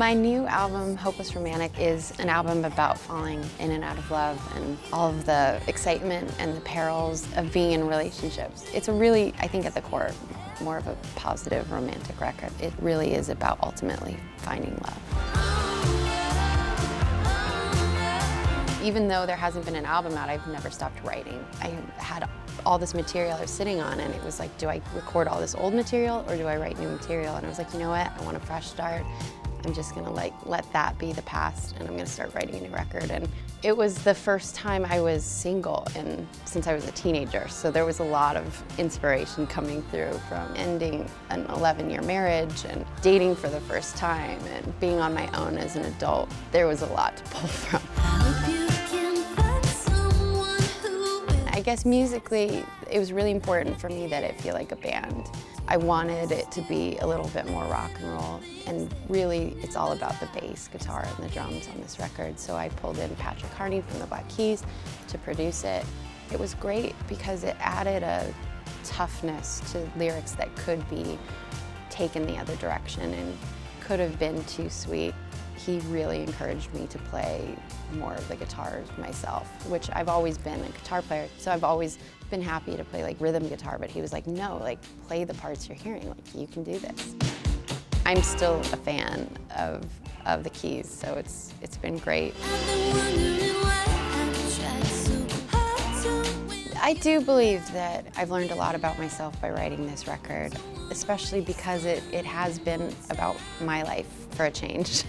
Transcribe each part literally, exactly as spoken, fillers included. My new album, Hopeless Romantic, is an album about falling in and out of love and all of the excitement and the perils of being in relationships. It's a really, I think at the core, more of a positive romantic record. It really is about ultimately finding love. Even though there hasn't been an album out, I've never stopped writing. I had all this material I was sitting on, and it was like, do I record all this old material or do I write new material? And I was like, you know what, I want a fresh start. I'm just gonna like let that be the past, and I'm gonna start writing a new record. And it was the first time I was single and since I was a teenager, so there was a lot of inspiration coming through from ending an eleven year marriage and dating for the first time and being on my own as an adult. There was a lot to pull from. I guess musically, it was really important for me that it feel like a band. I wanted it to be a little bit more rock and roll, and really it's all about the bass guitar and the drums on this record, so I pulled in Patrick Carney from The Black Keys to produce it. It was great because it added a toughness to lyrics that could be taken the other direction and could have been too sweet. He really encouraged me to play more of the guitars myself, which I've always been a guitar player, so I've always been happy to play like rhythm guitar, but he was like, no, like play the parts you're hearing, like you can do this. I'm still a fan of, of the Keys, so it's, it's been great. I do believe that I've learned a lot about myself by writing this record, especially because it, it has been about my life for a change.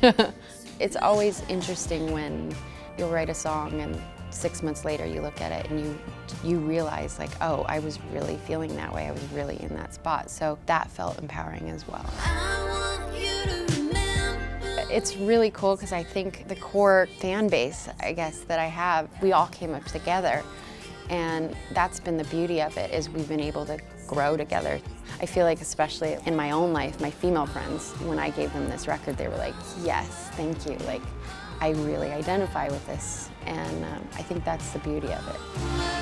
It's always interesting when you'll write a song and six months later you look at it and you, you realize like, oh, I was really feeling that way, I was really in that spot. So that felt empowering as well. It's really cool because I think the core fan base, I guess, that I have, we all came up together. And that's been the beauty of it, is we've been able to grow together. I feel like especially in my own life, my female friends, when I gave them this record, they were like, yes, thank you. Like, I really identify with this, and um, I think that's the beauty of it.